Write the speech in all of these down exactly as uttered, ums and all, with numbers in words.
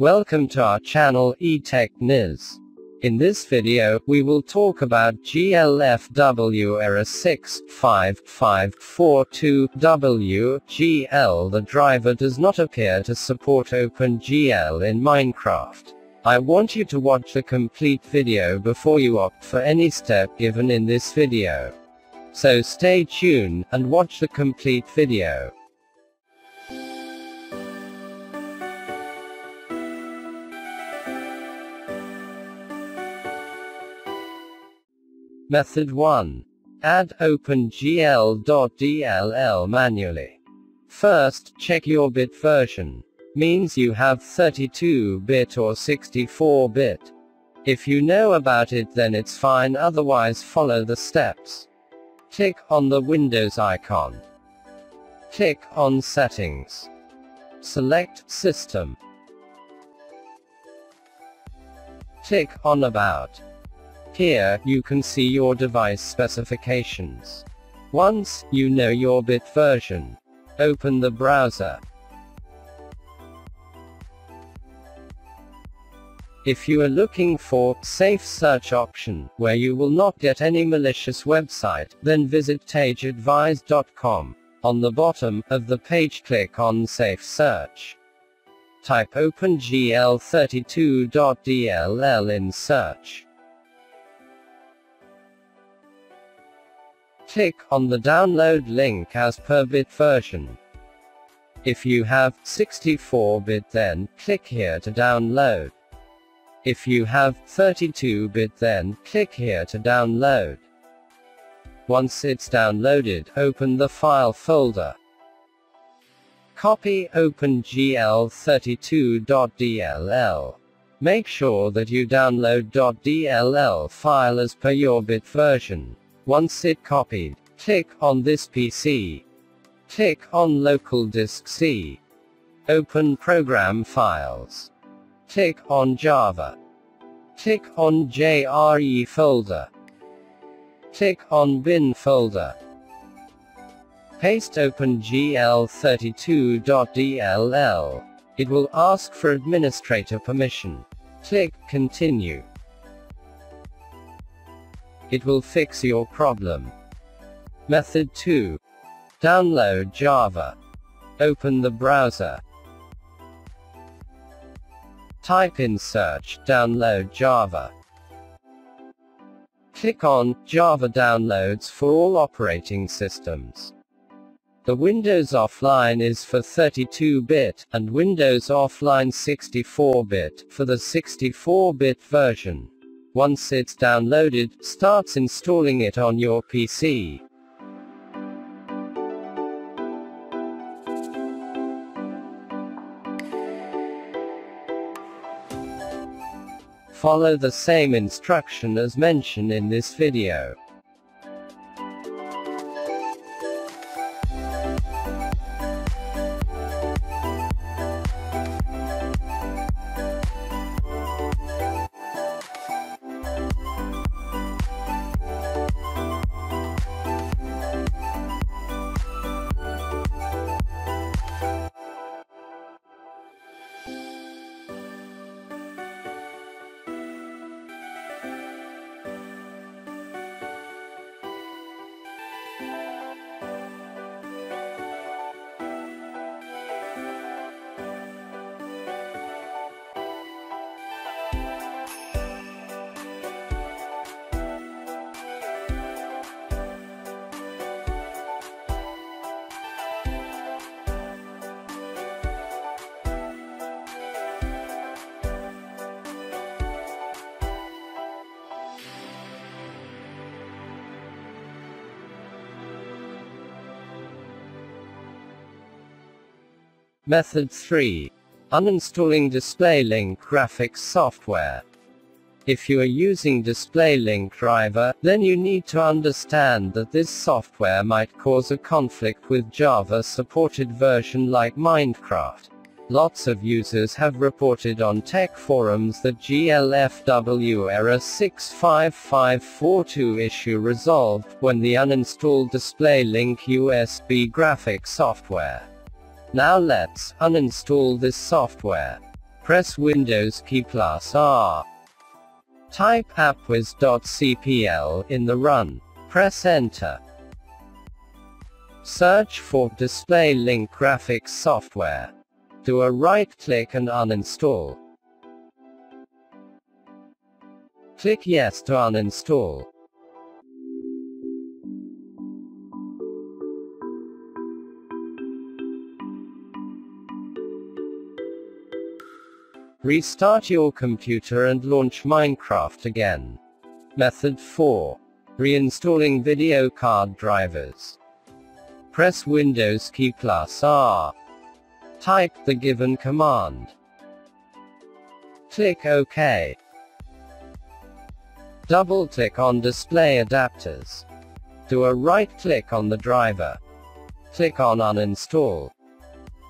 Welcome to our channel eTechniz. In this video, we will talk about G L F W error six five five four two W G L. The driver does not appear to support OpenGL in Minecraft. I want you to watch the complete video before you opt for any step given in this video. So stay tuned, and watch the complete video. Method one. Add OpenGL.dll manually. First, check your bit version. Means you have thirty-two bit or sixty-four bit. If you know about it, then it's fine, otherwise follow the steps. Click on the Windows icon. Click on Settings. Select System. Click on About. Here, you can see your device specifications. Once you know your bit version, open the browser. If you are looking for safe search option, where you will not get any malicious website, then visit tage advise dot com. On the bottom of the page, click on Safe Search. Type OpenGL thirty-two dot d l l in search. Click on the download link as per bit version. If you have sixty-four bit, then click here to download. If you have thirty-two bit, then click here to download. Once it's downloaded, open the file folder. Copy OpenGL thirty-two dot d l l. Make sure that you download .dll file as per your bit version. Once it copied, click on this P C. Click on Local Disk C. Open Program Files. Click on Java. Click on J R E folder. Click on bin folder. Paste OpenGL thirty-two dot d l l. It will ask for administrator permission. Click Continue. It will fix your problem. Method two. Download Java. Open the browser. Type in search, download Java. Click on Java downloads for all operating systems. The Windows Offline is for thirty-two bit, and Windows Offline sixty-four bit, for the sixty-four bit version. Once it's downloaded, starts installing it on your P C. Follow the same instruction as mentioned in this video. Method three. Uninstalling DisplayLink graphics software. If you are using DisplayLink driver, then you need to understand that this software might cause a conflict with Java supported version like Minecraft. Lots of users have reported on tech forums that G L F W error six five five four two issue resolved when the uninstalled DisplayLink U S B graphics software. Now let's uninstall this software. press Windows key plus R. Type appwiz dot c p l in the run. Press enter. Search for DisplayLink graphics software. Do a right click and uninstall. Click yes to uninstall. Restart your computer and launch Minecraft again. Method four. Reinstalling video card drivers. Press Windows key plus R. Type the given command. Click OK. Double-click on display adapters. Do a right-click on the driver. Click on Uninstall.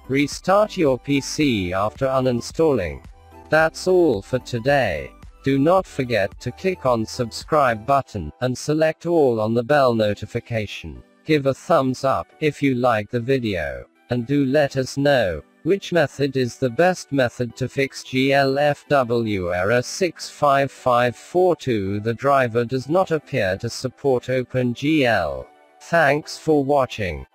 Restart your P C after uninstalling. That's all for today. Do not forget to click on subscribe button, and select all on the bell notification. Give a thumbs up if you like the video, and do let us know which method is the best method to fix G L F W error six five five four two. The driver does not appear to support OpenGL. Thanks for watching.